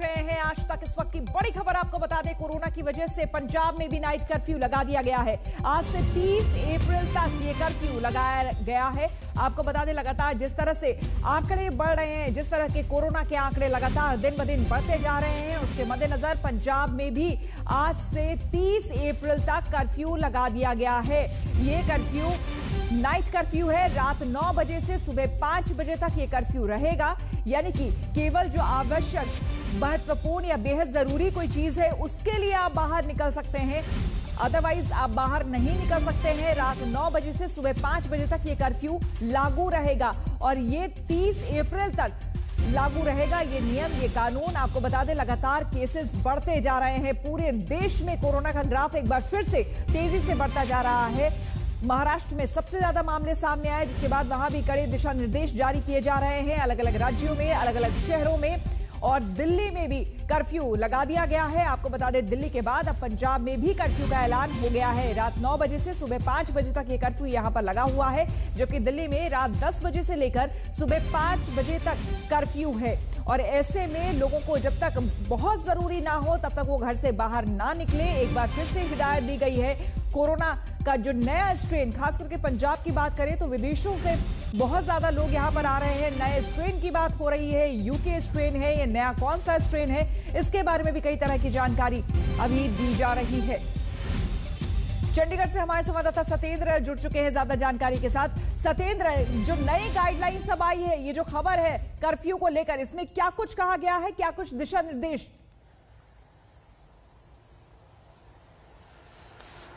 देख रहे हैं आज तक। इस वक्त की बड़ी खबर आपको बता दें, कोरोना की वजह से पंजाब में भी नाइट कर्फ्यू लगा दिया गया है। आज से 30 अप्रैल तक ये कर्फ्यू लगाया गया है। आपको बता दें, लगातार जिस तरह से आंकड़े बढ़ रहे हैं, जिस तरह के कोरोना के आंकड़े लगातार दिन ब दिन बढ़ते जा रहे हैं, उसके मद्देनजर पंजाब में भी आज से 30 अप्रैल तक कर्फ्यू लगा दिया गया है। ये कर्फ्यू नाइट कर्फ्यू है, रात 9 बजे से सुबह 5 बजे तक ये कर्फ्यू रहेगा। यानी कि केवल जो आवश्यक, महत्वपूर्ण या बेहद जरूरी कोई चीज है उसके लिए आप बाहर निकल सकते हैं, अदरवाइज आप बाहर नहीं निकल सकते हैं। रात 9 बजे से सुबह 5 बजे तक ये कर्फ्यू लागू रहेगा और ये 30 अप्रैल तक लागू रहेगा। ये नियम, ये कानून। आपको बता दें, लगातार केसेस बढ़ते जा रहे हैं। पूरे देश में कोरोना का ग्राफ एक बार फिर से तेजी से बढ़ता जा रहा है। महाराष्ट्र में सबसे ज्यादा मामले सामने आए, जिसके बाद वहां भी कड़े दिशा निर्देश जारी किए जा रहे हैं, अलग अलग राज्यों में, अलग अलग शहरों में। और दिल्ली में भी कर्फ्यू लगा दिया गया है। आपको बता दें, दिल्ली के बाद अब पंजाब में भी कर्फ्यू का ऐलान हो गया है। रात 9 बजे से सुबह 5 बजे तक ये कर्फ्यू यहां पर लगा हुआ है, जबकि दिल्ली में रात 10 बजे से लेकर सुबह 5 बजे तक कर्फ्यू है। और ऐसे में लोगों को जब तक बहुत जरूरी ना हो तब तक वो घर से बाहर ना निकले। एक बार फिर से हिदायत दी गई है। कोरोना का जो नया स्ट्रेन, खास करके पंजाब की बात करें तो विदेशों से बहुत ज्यादा लोग यहाँ पर आ रहे हैं। नए स्ट्रेन की बात हो रही है, यूके स्ट्रेन है, ये नया कौन सा स्ट्रेन है, इसके बारे में भी कई तरह की जानकारी अभी दी जा रही है। चंडीगढ़ से हमारे संवाददाता सत्येंद्र जुड़ चुके हैं ज्यादा जानकारी के साथ। सत्येंद्र, जो नई गाइडलाइन सब आई है, ये जो खबर है कर्फ्यू को लेकर, इसमें क्या कुछ कहा गया है, क्या कुछ दिशा निर्देश?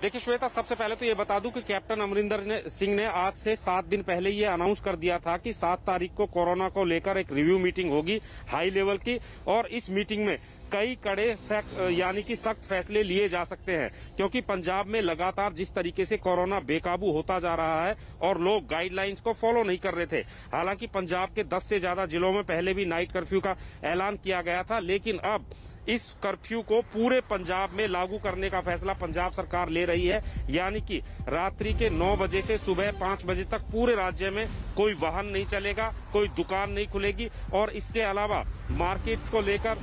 देखिए श्वेता, सबसे पहले तो ये बता दूं कि कैप्टन अमरिंदर सिंह ने आज से 7 दिन पहले ये अनाउंस कर दिया था कि 7 तारीख को कोरोना को लेकर एक रिव्यू मीटिंग होगी हाई लेवल की, और इस मीटिंग में कई कड़े यानी कि सख्त फैसले लिए जा सकते हैं, क्योंकि पंजाब में लगातार जिस तरीके से कोरोना बेकाबू होता जा रहा है और लोग गाइडलाइंस को फॉलो नहीं कर रहे थे। हालांकि पंजाब के 10 से ज्यादा जिलों में पहले भी नाइट कर्फ्यू का ऐलान किया गया था, लेकिन अब इस कर्फ्यू को पूरे पंजाब में लागू करने का फैसला पंजाब सरकार ले रही है। यानी कि रात्रि के 9 बजे से सुबह 5 बजे तक पूरे राज्य में कोई वाहन नहीं चलेगा, कोई दुकान नहीं खुलेगी। और इसके अलावा मार्केट्स को लेकर,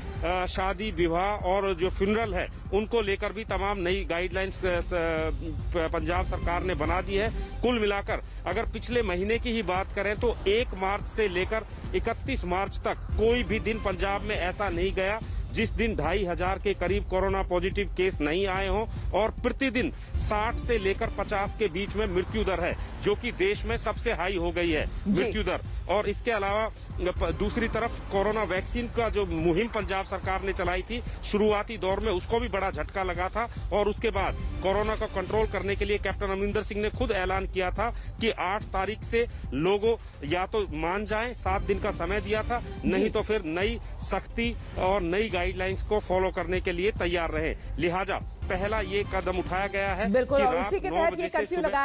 शादी विवाह और जो फ्यूनरल है उनको लेकर भी तमाम नई गाइडलाइंस पंजाब सरकार ने बना दी है। कुल मिलाकर अगर पिछले महीने की ही बात करें तो 1 मार्च से लेकर 31 मार्च तक कोई भी दिन पंजाब में ऐसा नहीं गया जिस दिन 2500 के करीब कोरोना पॉजिटिव केस नहीं आए हों। और प्रतिदिन 60 से लेकर 50 के बीच में मृत्यु दर है, जो कि देश में सबसे हाई हो गई है मृत्यु दर। और इसके अलावा दूसरी तरफ कोरोना वैक्सीन का जो मुहिम पंजाब सरकार ने चलाई थी शुरुआती दौर में, उसको भी बड़ा झटका लगा था। और उसके बाद कोरोना को कंट्रोल करने के लिए कैप्टन अमरिंदर सिंह ने खुद ऐलान किया था कि 8 तारीख से लोगों या तो मान जाएं, 7 दिन का समय दिया था, नहीं तो फिर नई सख्ती और नई गाइडलाइंस को फॉलो करने के लिए तैयार रहे। लिहाजा पहला ये कदम उठाया गया है। बिल्कुल, और उसी के तहत ये कर्फ्यू लगाया।